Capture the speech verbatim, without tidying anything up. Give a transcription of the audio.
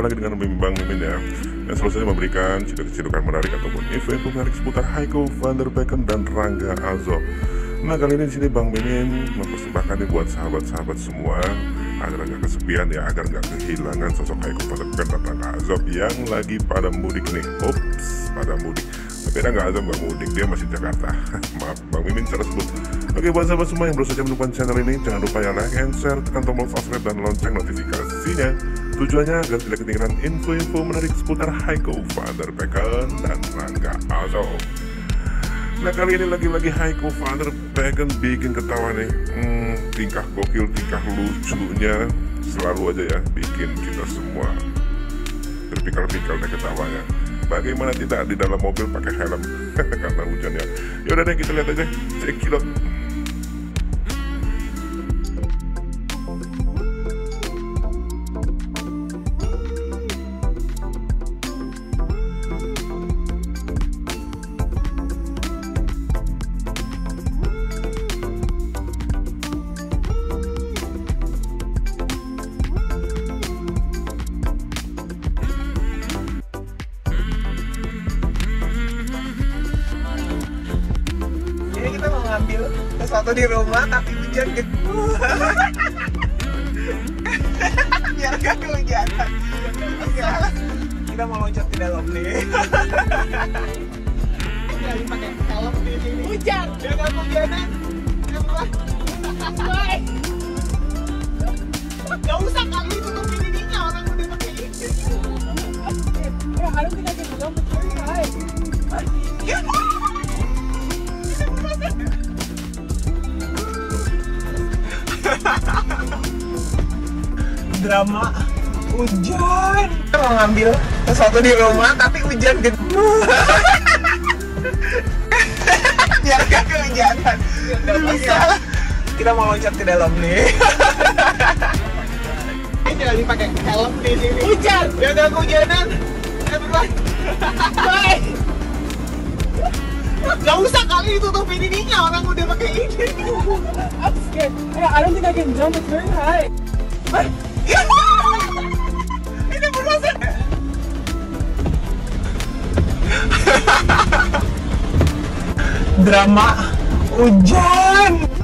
Jumpa lagi dengan Mimim Bang Mimin ya, yang selesai memberikan cedukan-cedukan menarik ataupun info-info menarik seputar Haico Van Der Veken dan Rangga Azof. Nah, kali ini di sini Bang Mimin mempersembahkan buat sahabat-sahabat semua agar nggak kesepian ya, agar nggak kehilangan sosok Haico Van Der Veken dan Rangga Azof yang lagi pada mudik nih. Ops, pada mudik. Tapi Rangga Azof nggak mudik, dia masih Jakarta. Maaf, Bang Mimin salah sebut. Oke, buat sahabat semua yang baru saja menemukan channel ini, jangan lupa ya like and share, tekan tombol subscribe dan lonceng notifikasinya. Tujuannya agar tidak ketinggalan info-info menarik seputar Haico Van Der Veken dan Rangga Azof. Nah, kali ini lagi-lagi Haico Van Der Veken bikin ketawa nih. Hmm, tingkah gokil, tingkah lucunya selalu aja ya bikin kita semua terpikal-pikal dan ketawanya. Bagaimana tidak di dalam mobil pakai helm karena hujan ya. Ya udah deh, kita lihat aja, check it out. Ambil sesuatu di rumah tapi hujan gitu biar gak kehujanan. Oke, kita mau loncat di dalam nih. Lagi pakai helm di sini. Hujan. Dia nggak kehujanan. Gak usah kali tutup pintunya, orang udah pakai itu. Ya harus kita juga betul ya. Drama hujan, kita mau ngambil sesuatu di rumah tapi hujan gede biar gak kehujanan. Bisa kita mau loncat ke dalam nih. Ini lagi pakai helm di sini. Hujan, biar gak kehujanan. Bye. Gak usah kali ditutupin ininya, orang udah pakai ini. I'm scared. I don't think I can jump. It's very high. Ini berasa. Drama hujan.